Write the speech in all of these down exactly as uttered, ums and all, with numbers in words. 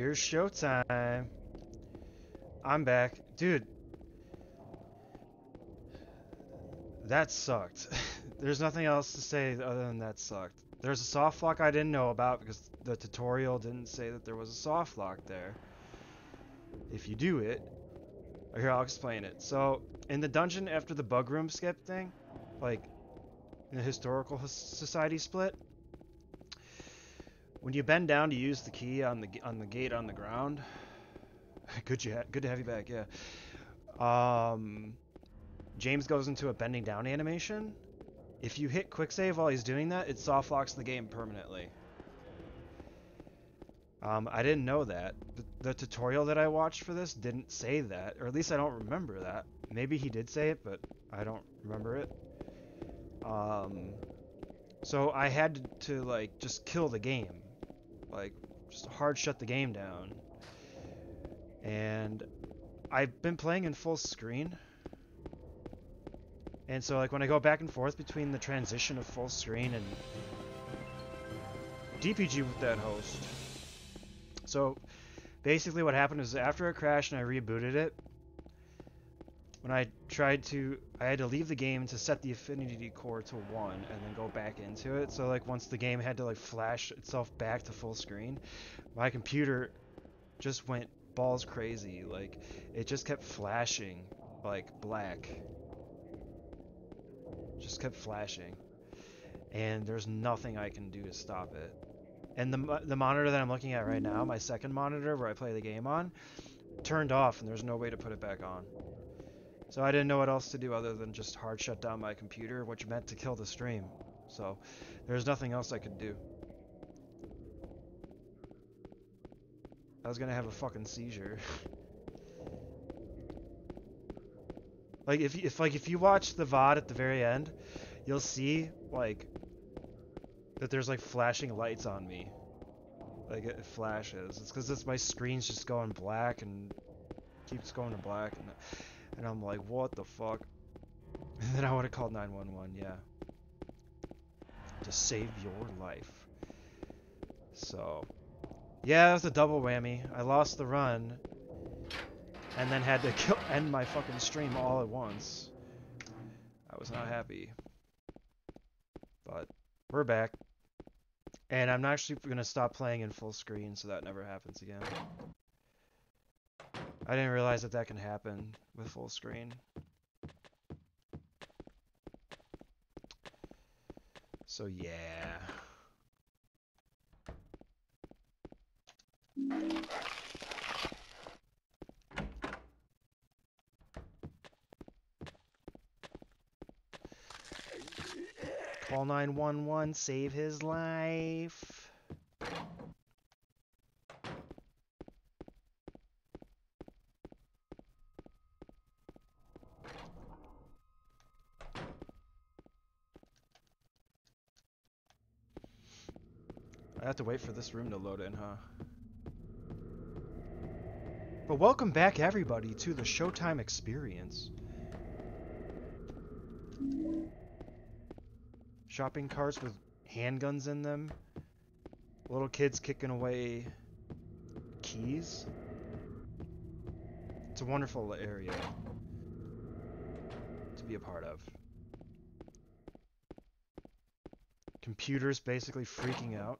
Here's Sjotyme. I'm back. Dude. That sucked. There's nothing else to say other than that sucked. There's a soft lock I didn't know about because the tutorial didn't say that there was a soft lock there. If you do it, here, I'll explain it. So, in the dungeon after the bug room skip thing, like the historical society split, when you bend down to use the key on the on the gate on the ground, good you ha good to have you back, yeah. Um, James goes into a bending down animation. If you hit quick save while he's doing that, it soft locks the game permanently. Um, I didn't know that. The, the tutorial that I watched for this didn't say that, or at least I don't remember that. Maybe he did say it, but I don't remember it. Um, so I had to, like, just kill the game. Like, just hard shut the game down. And I've been playing in full screen. And so, like, when I go back and forth between the transition of full screen and D P G with that host. So, basically what happened is after it crashed and I rebooted it, when I tried to, I had to leave the game to set the affinity core to one and then go back into it. So, like, once the game had to, like, flash itself back to full screen, my computer just went balls crazy. Like, it just kept flashing, like, black. Just kept flashing. And there's nothing I can do to stop it. And the, the monitor that I'm looking at right now, my second monitor where I play the game on, turned off and there's no way to put it back on. So I didn't know what else to do other than just hard shut down my computer, which meant to kill the stream. So there's nothing else I could do. I was gonna have a fucking seizure. Like if, if like if you watch the V O D at the very end, you'll see like that there's like flashing lights on me. Like it flashes. It's because it's my screen's just going black and keeps going to black, and, and I'm like, what the fuck? And then I would have called nine one one, yeah, to save your life. So, yeah, that was a double whammy. I lost the run, and then had to kill end my fucking stream all at once. I was not happy, but we're back. And I'm actually going to stop playing in full screen so that never happens again. I didn't realize that that can happen with full screen. So yeah. Call nine one one, save his life. I have to wait for this room to load in, huh? But welcome back, everybody, to the Sjotyme experience. Shopping carts with handguns in them. Little kids kicking away keys. It's a wonderful area to be a part of. Computers basically freaking out.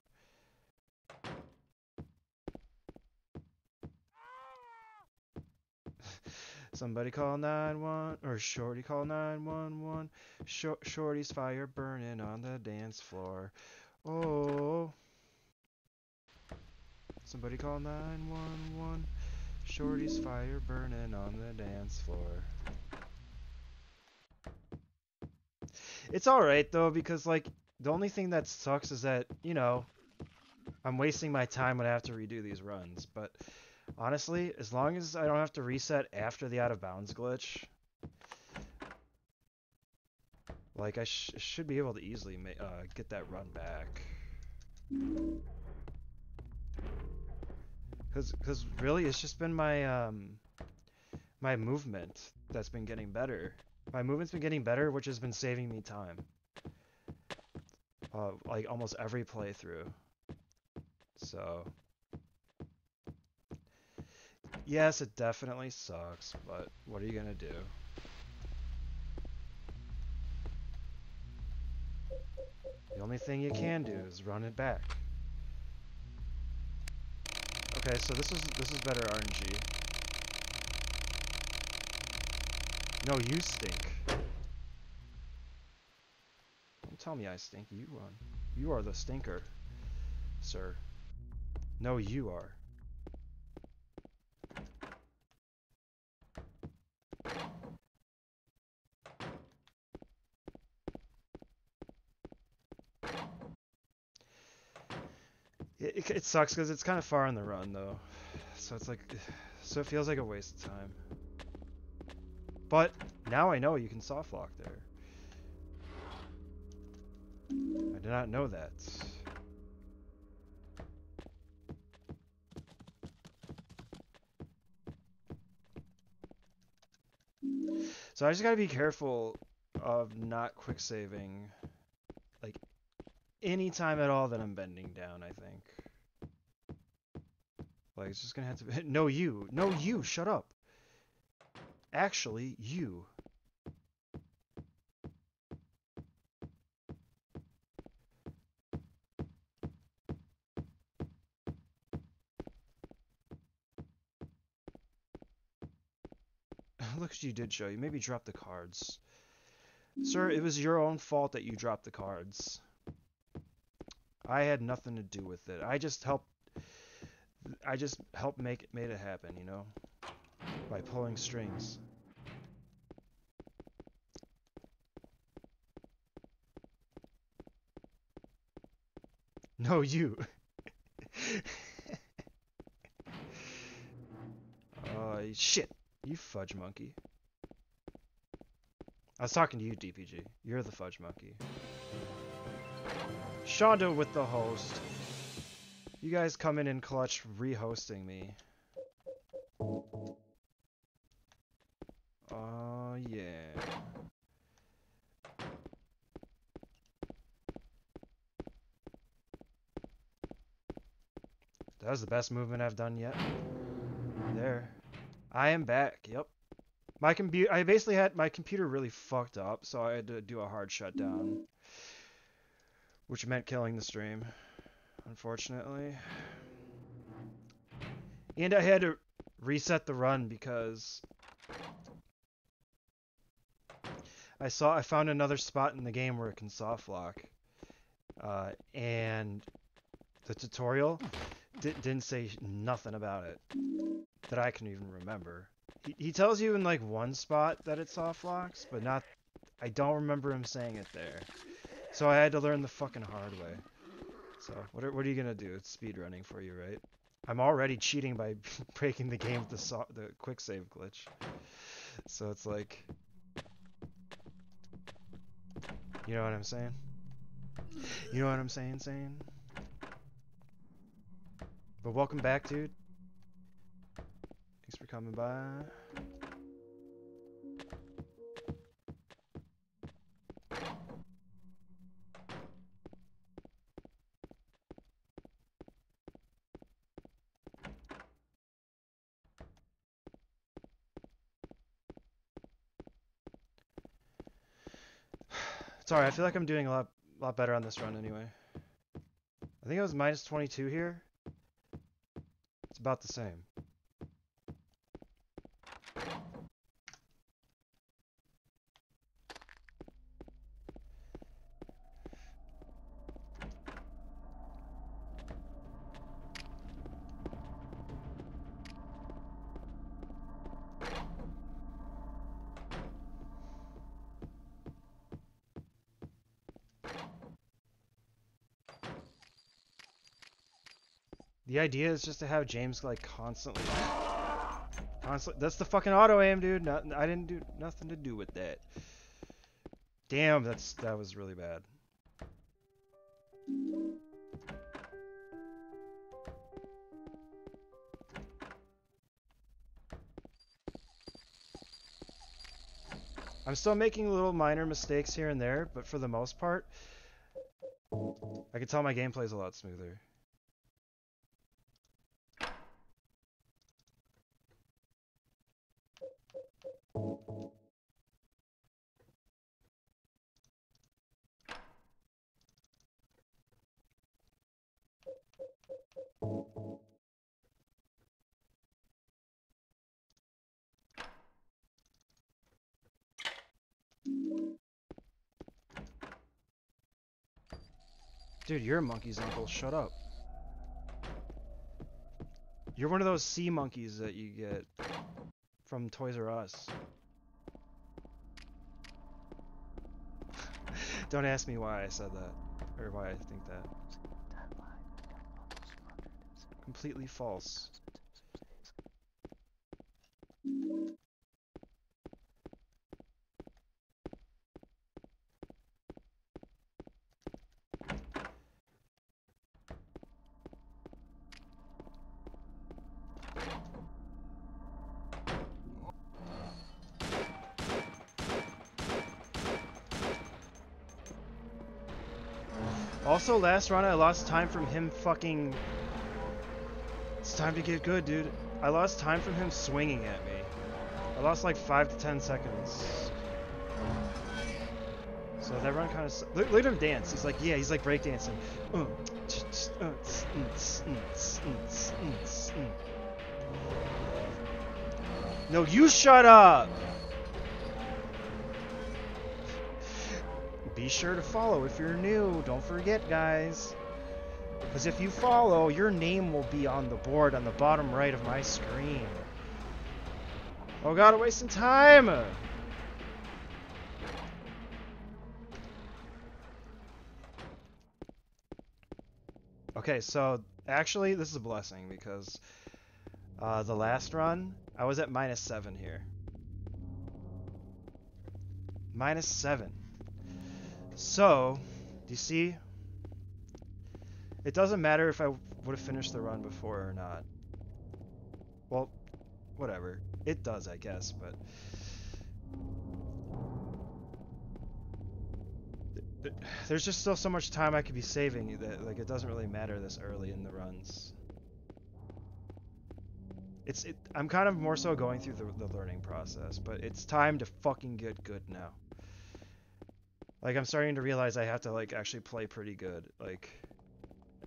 Somebody call nine one one, or Shorty call nine one one. Sh Shorty's fire burning on the dance floor. Oh. Somebody call nine one one. Shorty's fire burning on the dance floor. It's alright though, because like, the only thing that sucks is that, you know, I'm wasting my time when I have to redo these runs, but honestly, as long as I don't have to reset after the out-of-bounds glitch, like, I sh should be able to easily ma uh, get that run back. Cause, cause really, it's just been my, um, my movement that's been getting better. My movement's been getting better, which has been saving me time. Uh, like, almost every playthrough. So... Yes, it definitely sucks, but what are you gonna do? The only thing you can do is run it back. Okay, so this is this is better R N G. No, you stink. Don't tell me I stink. You run. You are the stinker, sir. No, you are. It, it sucks because it's kind of far on the run though, so it's like, so it feels like a waste of time. But now I know you can soft lock there. I did not know that. So I just gotta be careful of not quick saving, like any time at all that I'm bending down. I think. Like it's just gonna have to be. No, you. No, you. Shut up. Actually, you. Look, you did show you. Maybe drop the cards. Sir, it was your own fault that you dropped the cards. I had nothing to do with it. I just helped. I just helped make it, made it happen, you know? By pulling strings. No, you. Oh, uh, shit. You fudge monkey. I was talking to you, D P G. You're the fudge monkey. Shonda with the host. You guys come in and clutch re-hosting me. Oh, uh, yeah. That was the best movement I've done yet. There. I am back. Yep. My computer. I basically had my computer really fucked up, so I had to do a hard shutdown, which meant killing the stream, unfortunately. And I had to reset the run because I saw I found another spot in the game where it can soft lock, uh, and the tutorial di didn't say nothing about it. That I can even remember. He, he tells you in like one spot that it soft locks, but not. I don't remember him saying it there. So I had to learn the fucking hard way. So what are, what are you gonna do? It's speedrunning for you, right? I'm already cheating by breaking the game with the so, the quick save glitch. So it's like, you know what I'm saying? You know what I'm saying, saying? But welcome back, dude. Thanks for coming by. Sorry, I feel like I'm doing a lot, lot better on this run anyway. I think it was minus twenty-two here. It's about the same. The idea is just to have James like constantly, constantly. That's the fucking auto aim, dude. Not, I didn't do nothing to do with that. Damn, that's that was really bad. I'm still making little minor mistakes here and there, but for the most part, I can tell my gameplay's a lot smoother. Dude, you're a monkey's uncle. Shut up. You're one of those sea monkeys that you get from Toys R Us. Don't ask me why I said that, or why I think that. Completely false. Also, last round I lost time from him fucking... It's time to get good, dude. I lost time from him swinging at me. I lost like five to ten seconds. So that run kind of... Look, look at him dance. He's like, yeah, he's like breakdancing. No, you shut up! Be sure to follow if you're new. Don't forget, guys. Because if you follow, your name will be on the board on the bottom right of my screen. Oh god, I'm wasting time! Okay, so actually, this is a blessing because uh, the last run, I was at minus seven here. Minus seven. So, do you see? It doesn't matter if I would have finished the run before or not. Well, whatever. It does, I guess, but... There's just still so much time I could be saving that, like, it doesn't really matter this early in the runs. It's, it, I'm kind of more so going through the, the learning process, but it's time to fucking get good now. Like, I'm starting to realize I have to, like, actually play pretty good. Like,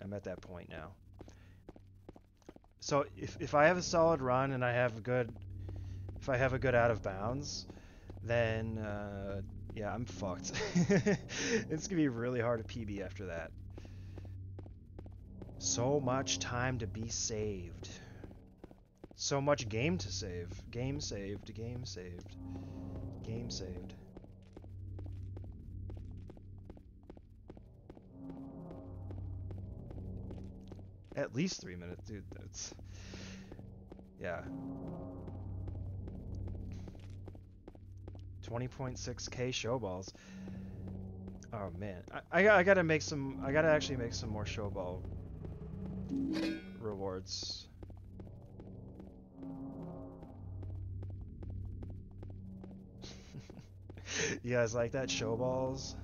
I'm at that point now. So, if, if I have a solid run and I have a good... If I have a good out of bounds, then, uh, yeah, I'm fucked. It's gonna be really hard to P B after that. So much time to be saved. So much game to save. Game saved, game saved, game saved. At least three minutes, dude. That's... Yeah. twenty point six K show balls. Oh, man. I, I, I gotta make some... I gotta actually make some more show ball rewards. You guys like that? Show balls?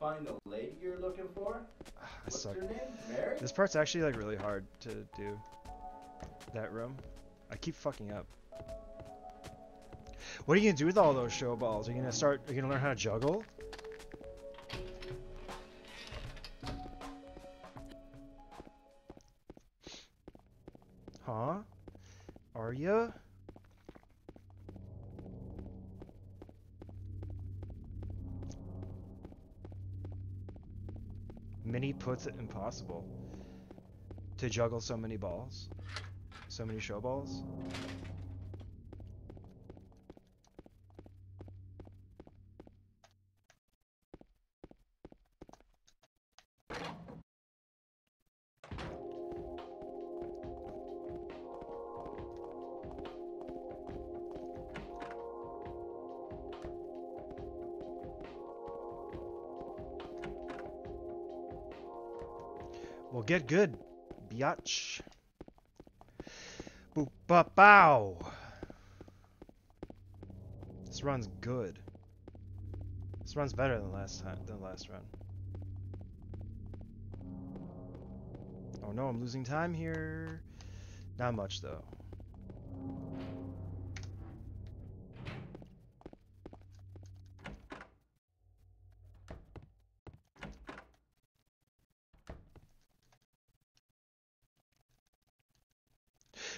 Find the lady you're looking for? I What's suck. Your name? Mary? This part's actually like really hard to do. That room. I keep fucking up. What are you gonna do with all those show balls? Are you gonna start are you gonna learn how to juggle? Huh? Are you? Mini puts it impossible to juggle so many balls, so many show balls. Get good, biatch. Boop, bop, bow. This run's good. This run's better than last time, than last run. Oh no, I'm losing time here. Not much though.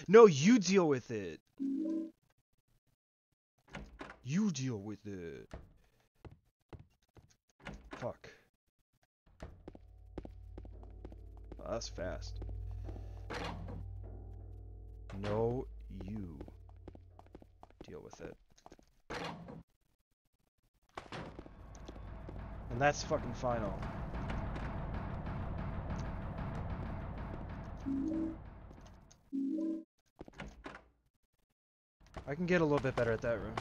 No, you deal with it. You deal with it. Fuck. Oh, that's fast. No, you deal with it. And that's fucking final. I can get a little bit better at that room.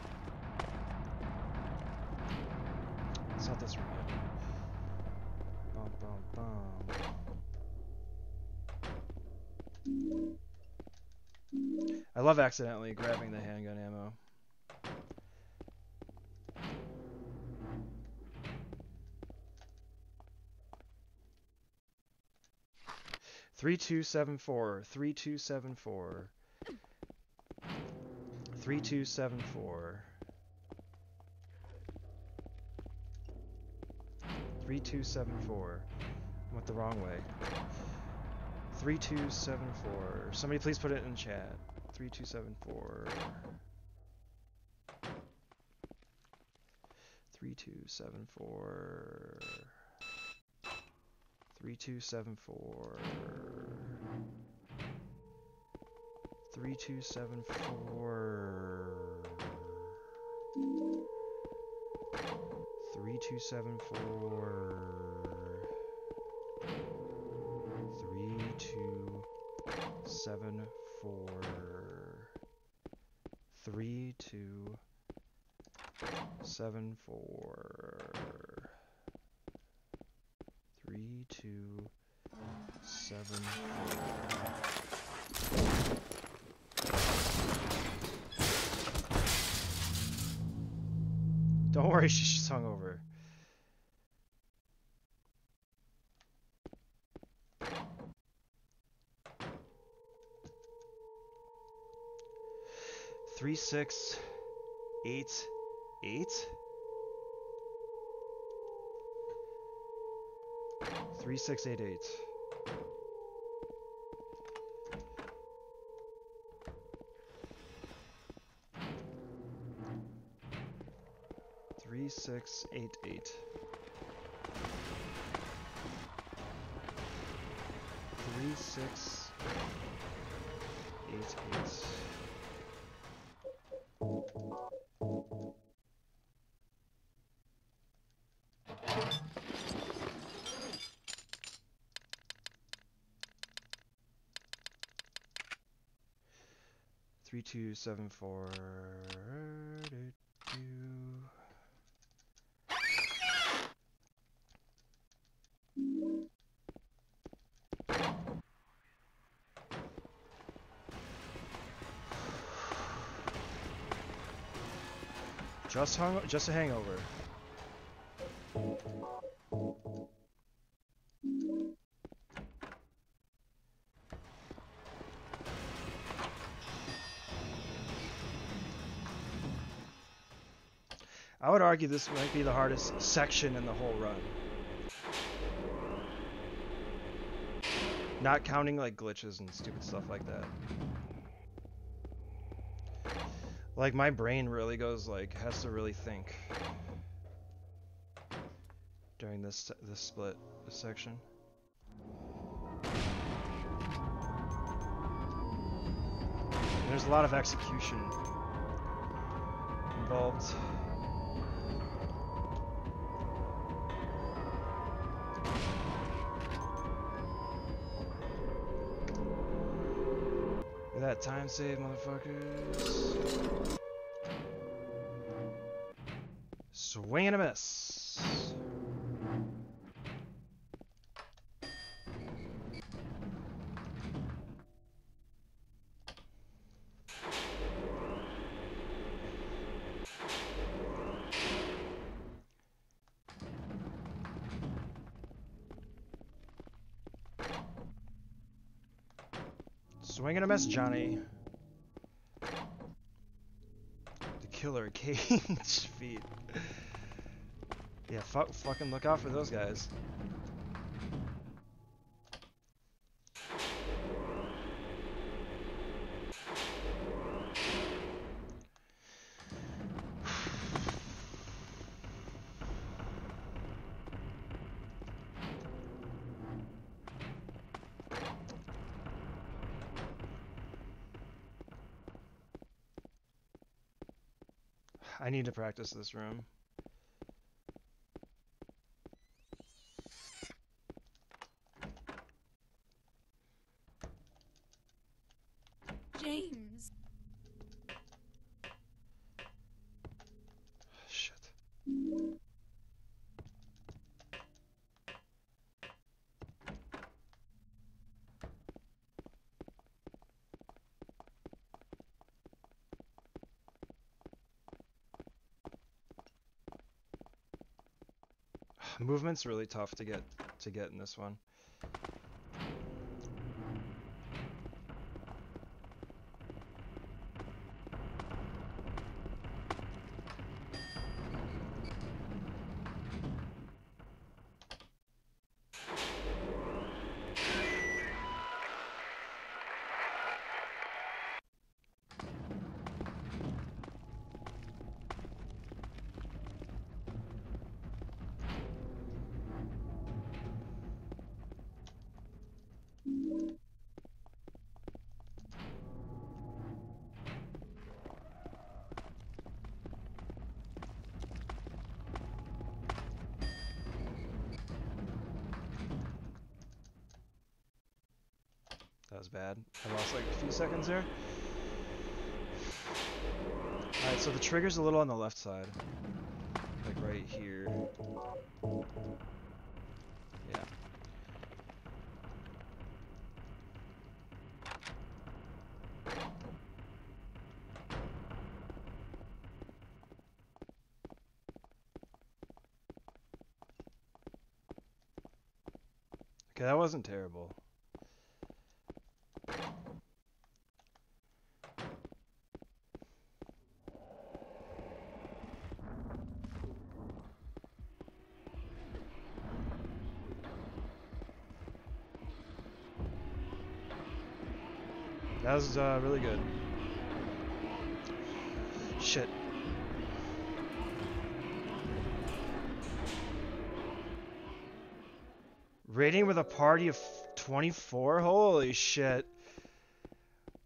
It's not this room yet. Bum, bum, bum. I love accidentally grabbing the handgun ammo. three two seven four, three two seven four, three two seven four, three two seven four, went the wrong way, three two seven four, somebody please put it in chat, three two seven four, three two seven four, three two seven four, three two seven four, three two seven four, three two seven four, three two seven four. Three, two, seven, four. Don't worry, she's hungover. Three, six, eight, eight. Three six eight eight. Three six eight eight. Three six eight eight. Three two seven four. Just hung, just a hangover. I would argue this might be the hardest section in the whole run. Not counting like glitches and stupid stuff like that. Like my brain really goes like, has to really think during this, this split, this section. There's a lot of execution involved. That time save, motherfuckers. Swing and a miss. Swing and a miss, Johnny. The killer cage feet. Yeah, fu fucking look out for those guys. I need to practice this room. James. Shit. Movement's really tough to get to get in this one. Bad. I lost like a few seconds there. Alright, so the trigger's a little on the left side. Like right here. Yeah. Okay, that wasn't terrible. That was uh, really good. Shit. Raiding with a party of twenty-four? Holy shit.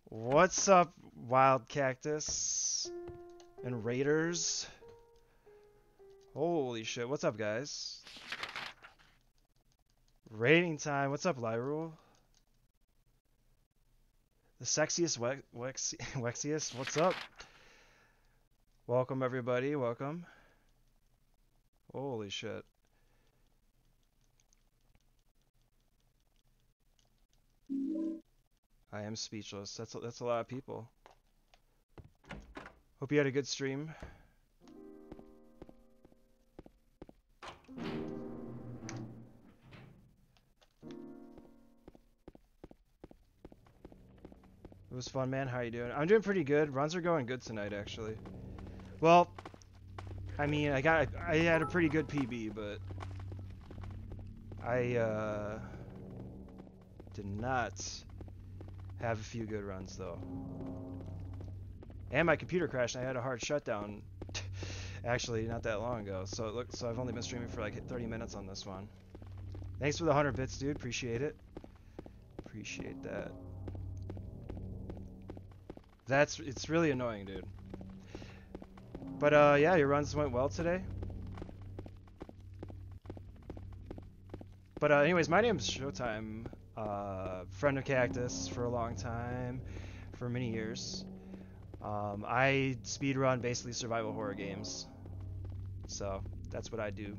What's up, Wild Cactus and Raiders? Holy shit. What's up, guys? Raiding time. What's up, Lyrule? The sexiest wex wex wexiest, what's up? Welcome everybody, welcome. Holy shit. I am speechless. That's a, that's a lot of people. Hope you had a good stream. It was fun, man. How you doing? I'm doing pretty good. Runs are going good tonight, actually. Well, I mean, I got, I had a pretty good P B, but I uh, did not have a few good runs though. And my computer crashed. And I had a hard shutdown, actually, not that long ago. So look, so I've only been streaming for like thirty minutes on this one. Thanks for the one hundred bits, dude. Appreciate it. Appreciate that. That's, it's really annoying, dude. But, uh, yeah, your runs went well today. But, uh, anyways, my name's Sjotyme. Uh, friend of Cactus for a long time. For many years. Um, I speedrun basically survival horror games. So, that's what I do.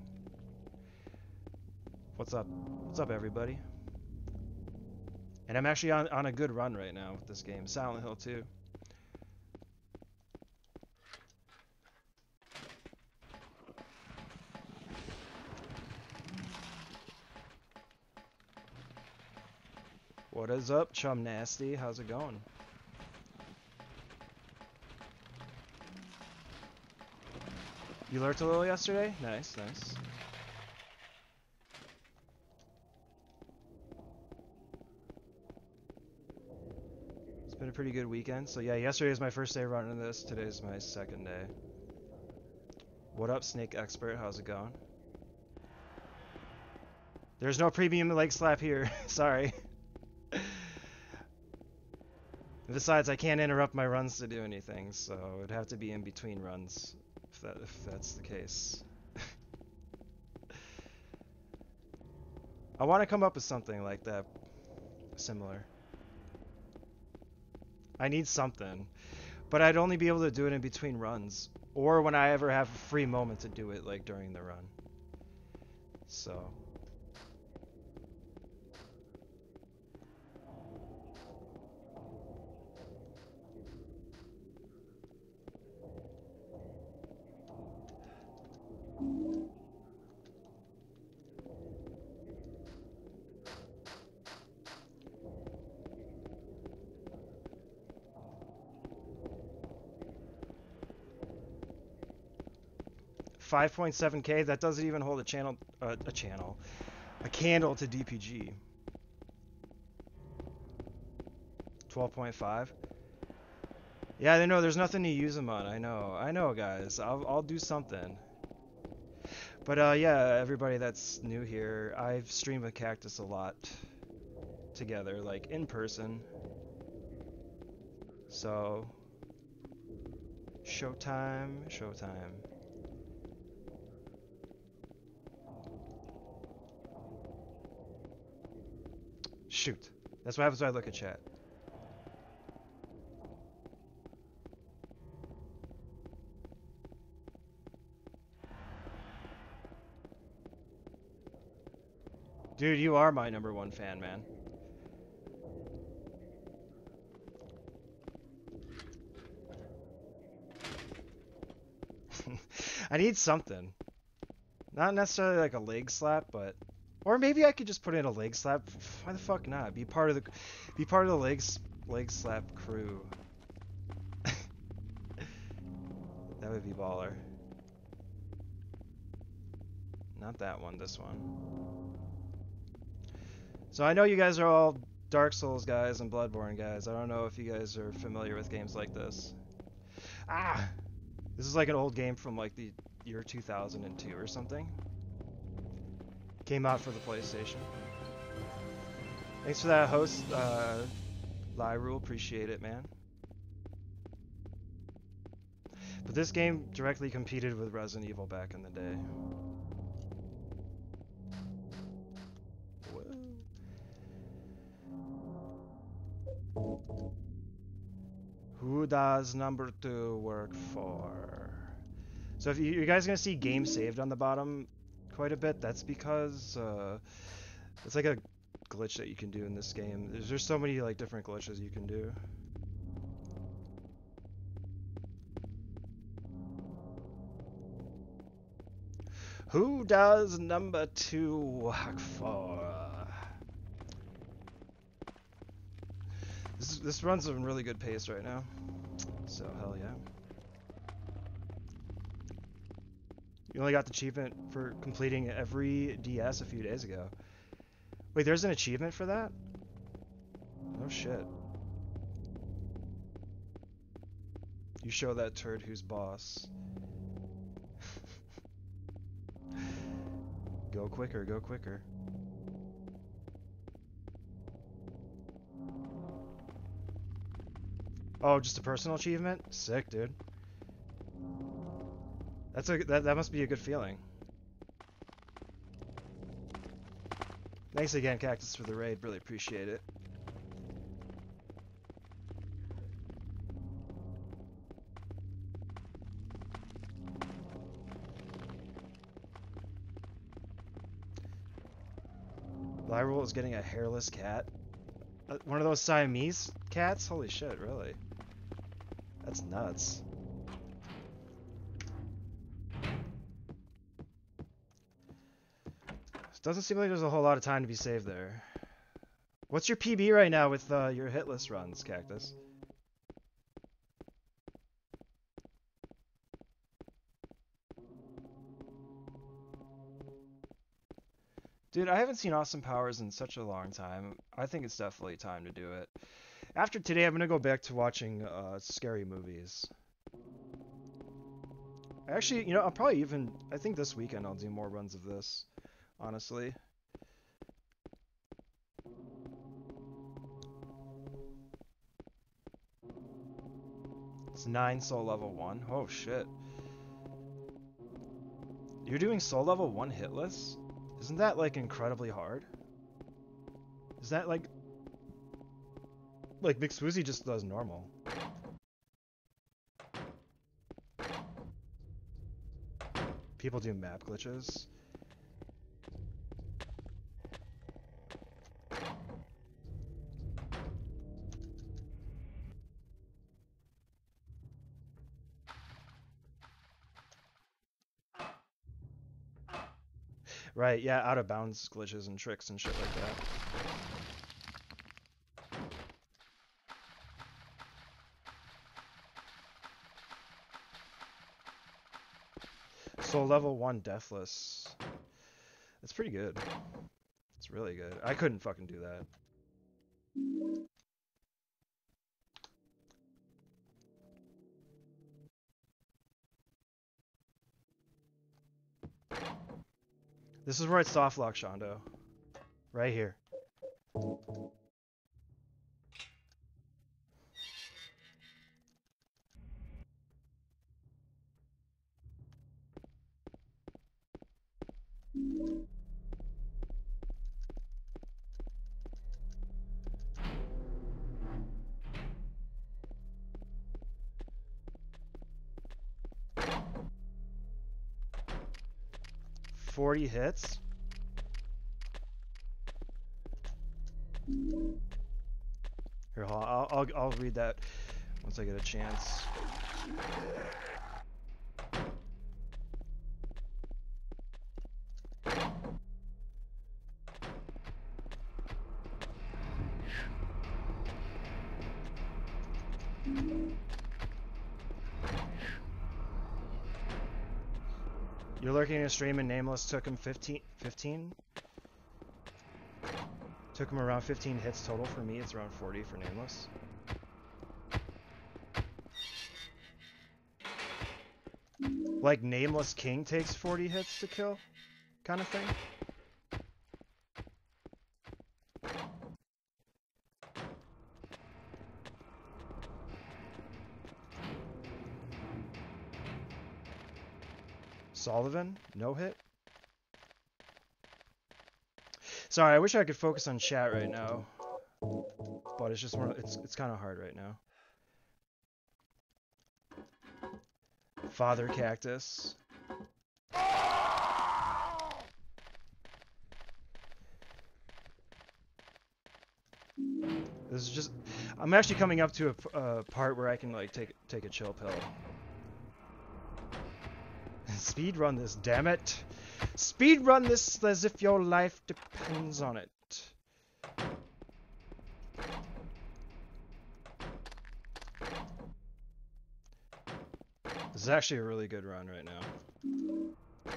What's up? What's up, everybody? And I'm actually on, on a good run right now with this game. Silent Hill two. What is up, Chum Nasty? How's it going? You lurked a little yesterday? Nice, nice. It's been a pretty good weekend. So yeah, yesterday was my first day running this. Today's my second day. What up, Snake Expert? How's it going? There's no premium leg slap here. Sorry. Besides, I can't interrupt my runs to do anything, so it would have to be in between runs if that if that's the case. I want to come up with something like that, similar. I need something, but I'd only be able to do it in between runs, or when I ever have a free moment to do it, like during the run. So. five point seven K, that doesn't even hold a channel, uh, a channel, a candle to D P G. twelve point five. Yeah, I know, there's nothing to use them on. I know, I know, guys. I'll, I'll do something. But uh, yeah, everybody that's new here, I've streamed with Cactus a lot together, like in person. So, Sjotyme, Sjotyme. Shoot. That's what happens when I look at chat. Dude, you are my number one fan, man. I need something. Not necessarily like a leg slap, but... Or maybe I could just put in a leg slap. Why the fuck not? Be part of the, be part of the legs, leg slap crew. That would be baller. Not that one. This one. So I know you guys are all Dark Souls guys and Bloodborne guys. I don't know if you guys are familiar with games like this. Ah, this is like an old game from like the year two thousand two or something. Came out for the PlayStation. Thanks for that host, uh, Lyrule. Appreciate it, man. But this game directly competed with Resident Evil back in the day. Whoa. Who does number two work for? So if you, you guys are gonna see game saved on the bottom quite a bit, that's because uh, it's like a glitch that you can do in this game. There's just so many like different glitches you can do. Who does number two work for? This this runs at a really good pace right now, so hell yeah. You only got the achievement for completing every D S a few days ago. Wait, there's an achievement for that? Oh shit. You show that turd who's boss. Go quicker, go quicker. Oh, just a personal achievement? Sick, dude. That's a, that, that must be a good feeling. Thanks again, Cactus, for the raid. Really appreciate it. Lyrule is getting a hairless cat. Uh, one of those Siamese cats? Holy shit, really. That's nuts. Doesn't seem like there's a whole lot of time to be saved there. What's your P B right now with uh, your hitless runs, Cactus? Dude, I haven't seen Awesome Powers in such a long time. I think it's definitely time to do it. After today, I'm going to go back to watching uh, scary movies. Actually, you know, I'll probably even... I think this weekend I'll do more runs of this. Honestly. It's nine soul level one. Oh shit. You're doing soul level one hitless? Isn't that like incredibly hard? Is that like... Like Big Swoozy just does normal. People do map glitches. Right, yeah, out of bounds glitches and tricks and shit like that. So level one deathless. That's pretty good. It's really good. I couldn't fucking do that. This is where it's soft lock, Shondo. Right here. forty hits. Here, I'll, I'll, I'll read that once I get a chance. Lurking in a stream and Nameless took him fifteen, fifteen? Took him around fifteen hits total. For me, it's around forty for Nameless. Like Nameless King takes forty hits to kill, kind of thing. Sullivan, no hit. Sorry, I wish I could focus on chat right now, but it's just more, it's it's kind of hard right now. Father Cactus. This is just. I'm actually coming up to a, a part where I can like take take a chill pill. Speed run this, damn it! Speed run this as if your life depends on it. This is actually a really good run right now.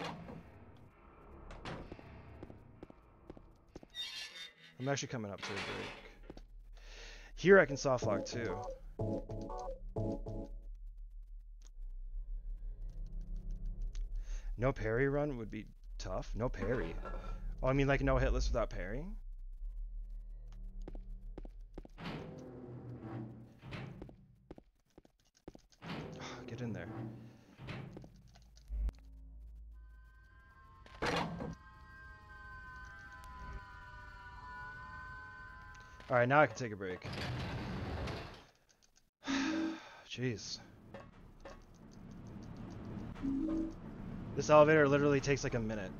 I'm actually coming up to a break. Here I can soft lock too. No parry run would be tough. No parry. Oh, I mean like no hitless without parrying? Get in there. Alright, now I can take a break. Jeez. This elevator literally takes like a minute.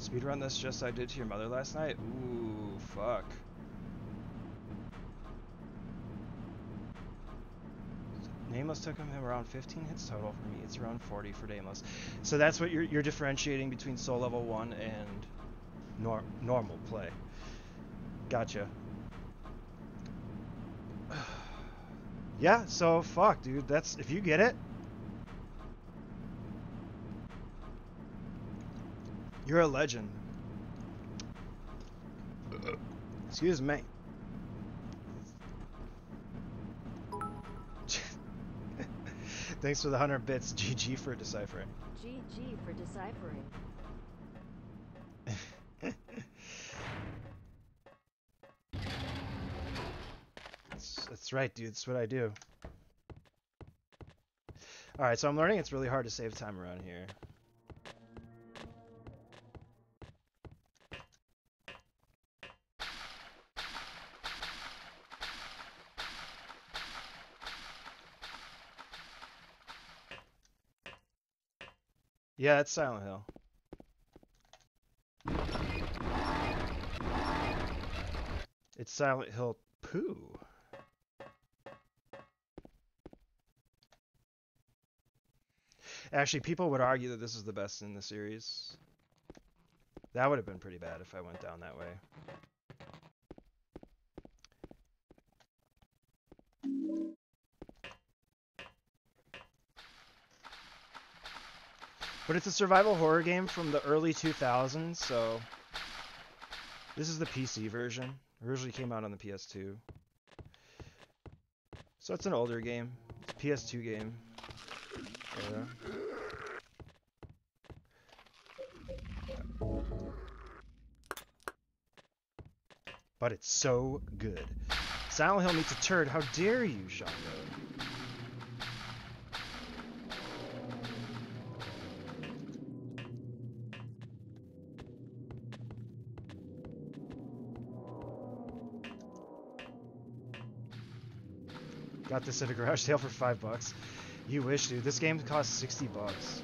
Speedrun this just I did to your mother last night? Ooh, fuck. Nameless took him around fifteen hits total for me. It's around forty for Nameless. So that's what you're, you're differentiating between soul level one and nor normal play. Gotcha. Yeah, so fuck, dude. That's if you get it, you're a legend. Excuse me. Thanks for the one hundred bits. G G for deciphering. G G for deciphering. That's right, dude. That's what I do. Alright, so I'm learning it's really hard to save time around here. Yeah, it's Silent Hill. It's Silent Hill Poo. Actually, people would argue that this is the best in the series. That would have been pretty bad if I went down that way. But it's a survival horror game from the early two thousands, so this is the P C version. It originally came out on the P S two. So it's an older game. It's a P S two game. Yeah. But it's so good. Silent Hill meets a turd. How dare you, Shango? Got this at a garage sale for five bucks. You wish, dude. This game costs sixty bucks.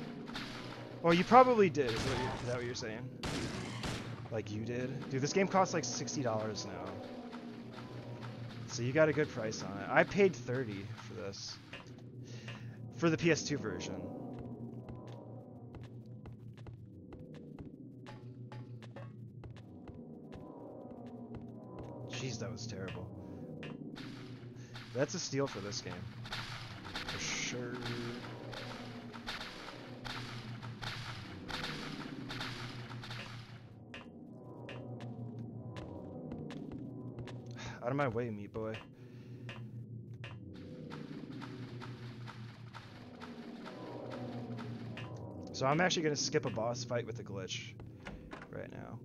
Or you probably did. Is, what is that what you're saying? Like you did, dude. This game costs like sixty dollars now. So you got a good price on it. I paid thirty for this, for the P S two version. Jeez, that was terrible. That's a steal for this game. For sure. Out of my way, meat boy. So I'm actually going to skip a boss fight with the glitch right now.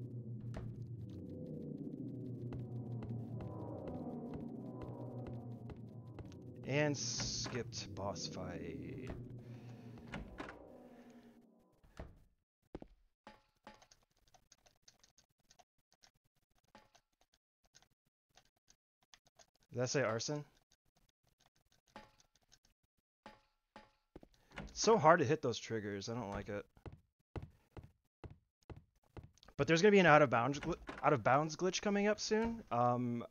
And skipped boss fight. Did I say arson? It's so hard to hit those triggers. I don't like it. But there's gonna be an out of bounds out of bounds glitch coming up soon. Um,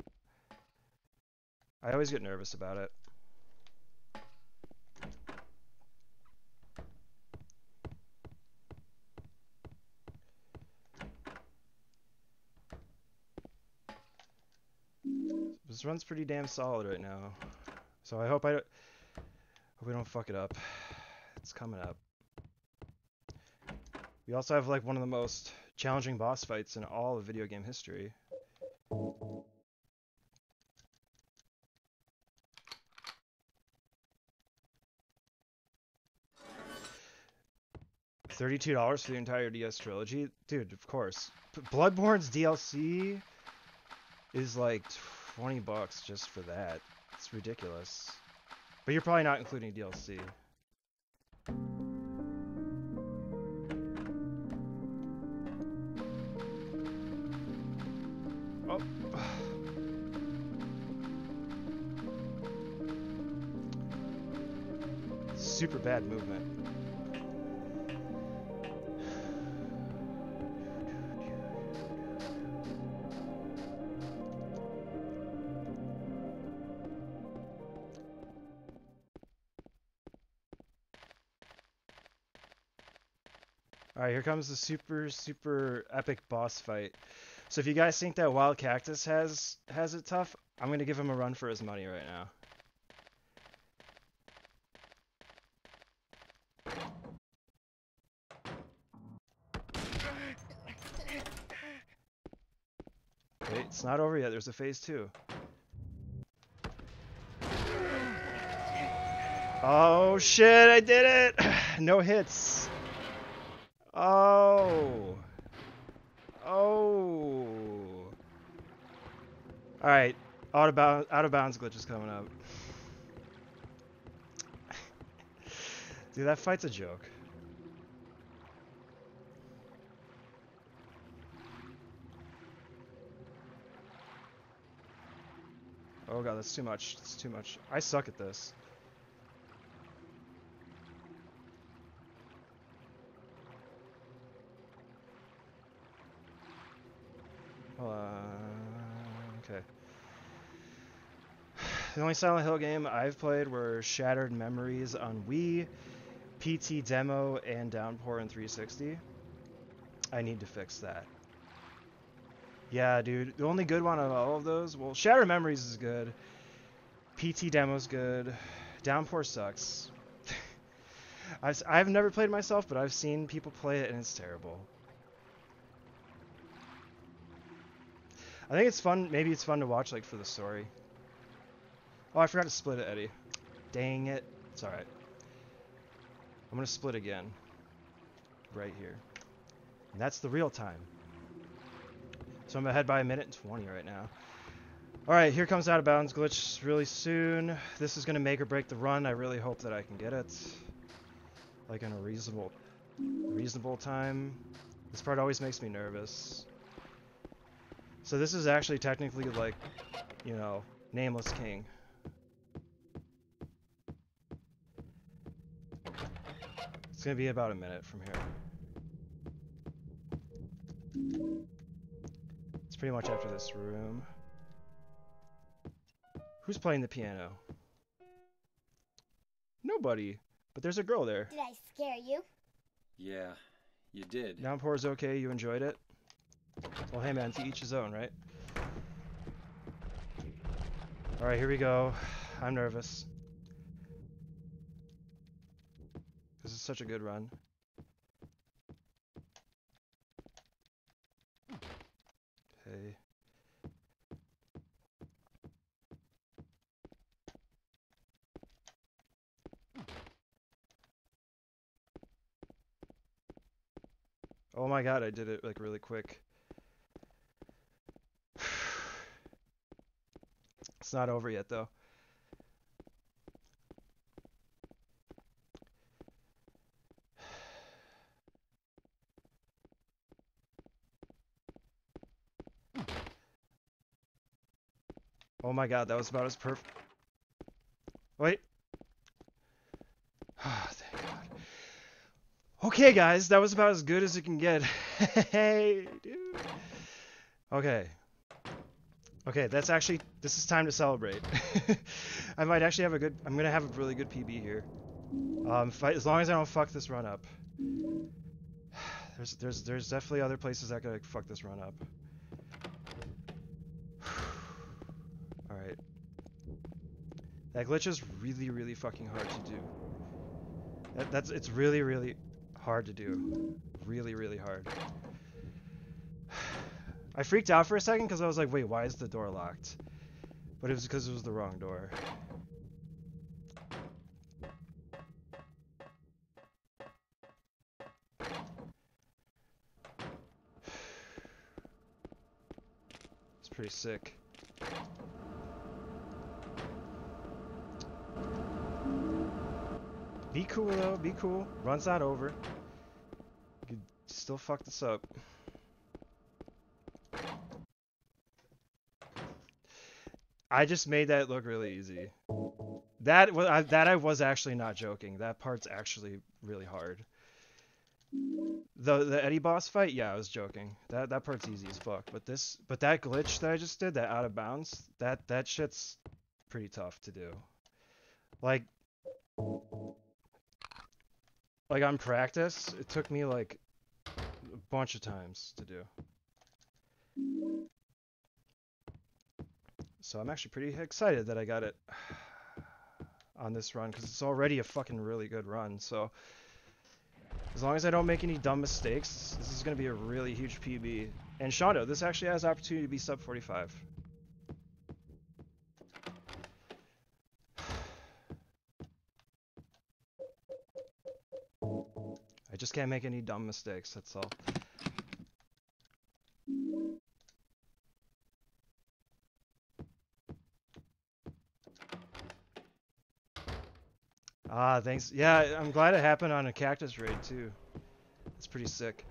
I always get nervous about it. This run's pretty damn solid right now, so I hope I don't, hope we don't fuck it up. It's coming up. We also have like one of the most challenging boss fights in all of video game history. thirty-two dollars for the entire D S trilogy, dude. Of course, Bloodborne's D L C is like twenty bucks just for that. It's ridiculous. But you're probably not including D L C. Oh. Super bad movement. Alright, here comes the super, super epic boss fight. So if you guys think that Wild Cactus has has it tough, I'm going to give him a run for his money right now. Wait, it's not over yet. There's a phase two. Oh shit, I did it! No hits. Oh. Oh. All right. Out of bounds, out of bounds glitch is coming up. Dude, that fight's a joke. Oh god, that's too much. That's too much. I suck at this. Uh, okay. The only Silent Hill game I've played were Shattered Memories on Wii, P T Demo, and Downpour in three sixty. I need to fix that. Yeah, dude. The only good one out of all of those, well, Shattered Memories is good. P T Demo's good. Downpour sucks. I've, I've never played myself, but I've seen people play it, and it's terrible. I think it's fun. Maybe it's fun to watch, like, for the story. Oh, I forgot to split it, Eddie. Dang it. It's alright. I'm gonna split again. Right here. And that's the real time. So I'm ahead by a minute and twenty right now. Alright, here comes out of bounds glitch really soon. This is going to make or break the run. I really hope that I can get it. Like in a reasonable, reasonable time. This part always makes me nervous. So this is actually technically like, you know, Nameless King. It's going to be about a minute from here. Pretty much after this room. Who's playing the piano? Nobody. But there's a girl there. Did I scare you? Yeah, you did. Downpour's okay. You enjoyed it? Well, hey man, to each his own, right? All right, here we go. I'm nervous. This is such a good run. Oh my god, I did it like really quick. It's not over yet though. Oh my god, that was about as perfect. Wait. Oh, thank god. Okay, guys, that was about as good as it can get. Hey, dude. Okay. Okay, that's actually, this is time to celebrate. I might actually have a good, I'm going to have a really good P B here. Um, if I, as long as I don't fuck this run up. There's, there's, there's definitely other places that could fuck this run up. That glitch is really, really fucking hard to do. That, that's, it's really, really hard to do. Really, really hard. I freaked out for a second because I was like, wait, why is the door locked? But it was because it was the wrong door. It's pretty sick. Be cool though, be cool. Run's not over. You could still fuck this up. I just made that look really easy. That was I, that I was actually not joking. That part's actually really hard. The the Eddie boss fight, yeah, I was joking. That that part's easy as fuck. But this, but that glitch that I just did, that out of bounds, that that shit's pretty tough to do. Like. Like, on practice, it took me, like, a bunch of times to do. So I'm actually pretty excited that I got it on this run, because it's already a fucking really good run. So as long as I don't make any dumb mistakes, this is going to be a really huge P B. And Shondo, this actually has opportunity to be sub forty-five. I just can't make any dumb mistakes, that's all. Ah, thanks. Yeah, I'm glad it happened on a cactus raid too. It's pretty sick.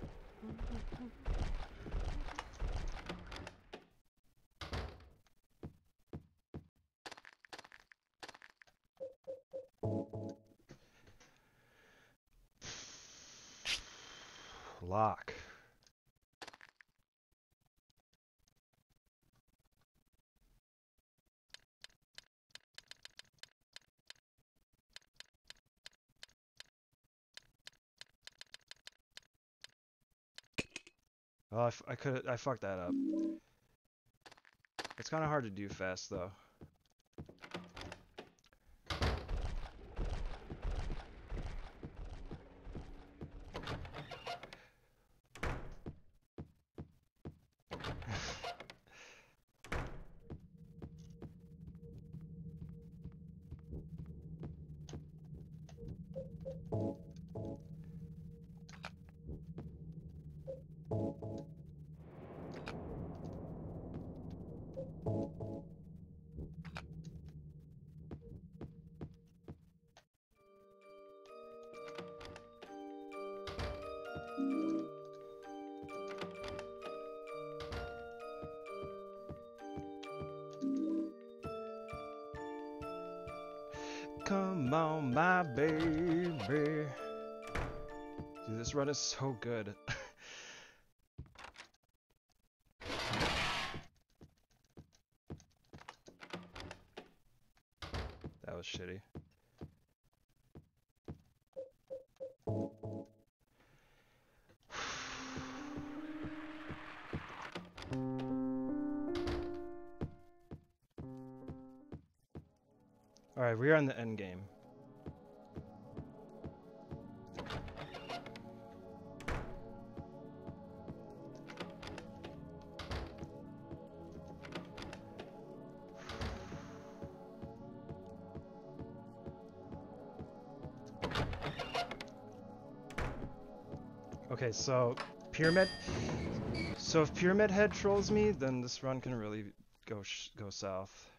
Lock. Oh, I, f I could I fucked that up. It's kind of hard to do fast though. Run is so good. That was shitty. All right, we are in the end game. So, Pyramid, so if Pyramid Head trolls me, then this run can really go, sh go south.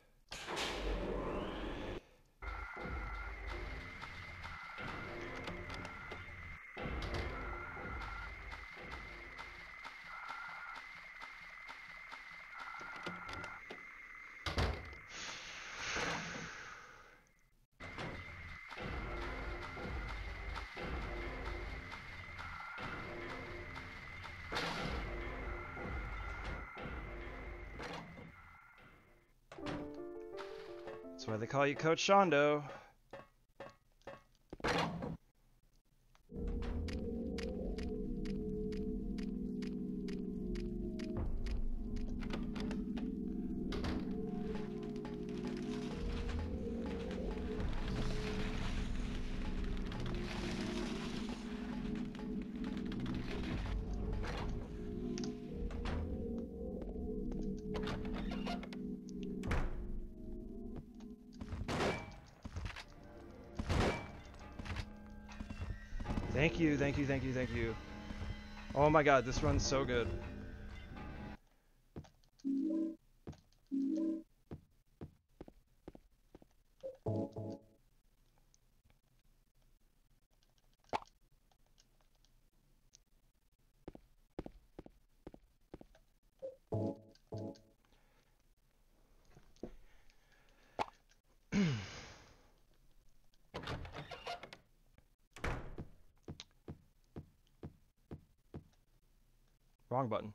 They call you Coach Shondo. Thank you, thank you, thank you, thank you. Oh my god, this run's so good. Wrong button.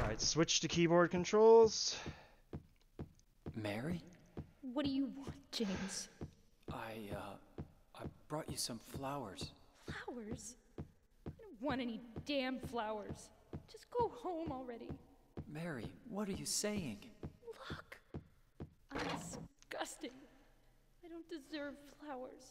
Alright, switch to keyboard controls. Mary? What do you want, James? I, uh, I brought you some flowers. Flowers? I don't want any damn flowers. Just go home already. Mary, what are you saying? Look, I'm disgusting. I don't deserve flowers.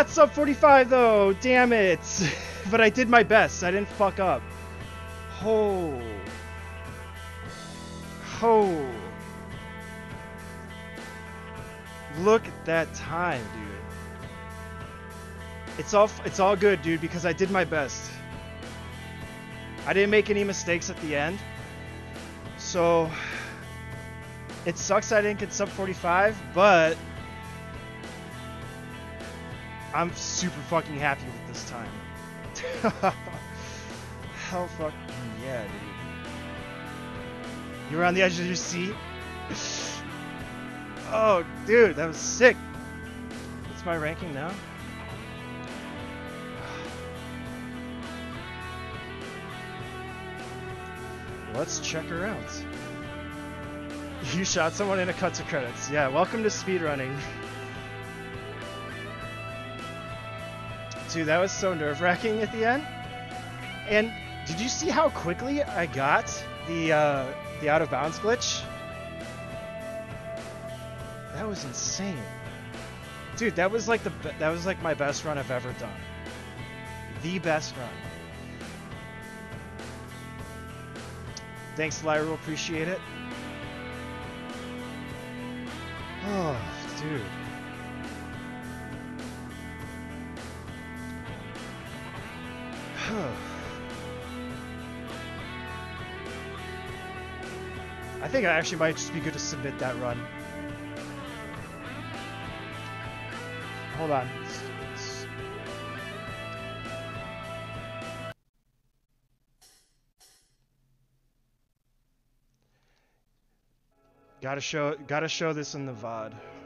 not sub forty-five though, damn it. But I did my best, I didn't fuck up. Ho. Ho. Look at that time, dude. It's all, it's all good, dude, because I did my best. I didn't make any mistakes at the end. So, it sucks I didn't get sub forty-five, but I'm super fucking happy with this time. Hell fucking yeah, dude. You were on the edge of your seat? Oh, dude, that was sick. What's my ranking now? Let's check her out. You shot someone in a cut to credits. Yeah, welcome to speedrunning. Dude, that was so nerve-wracking at the end. And did you see how quickly I got the uh, the out-of-bounds glitch? That was insane, dude. That was like the be that was like my best run I've ever done. The best run. Thanks, Lyrule. Appreciate it. Oh, dude. I think I actually might just be good to submit that run. Hold on. Gotta show, gotta show this in the V O D.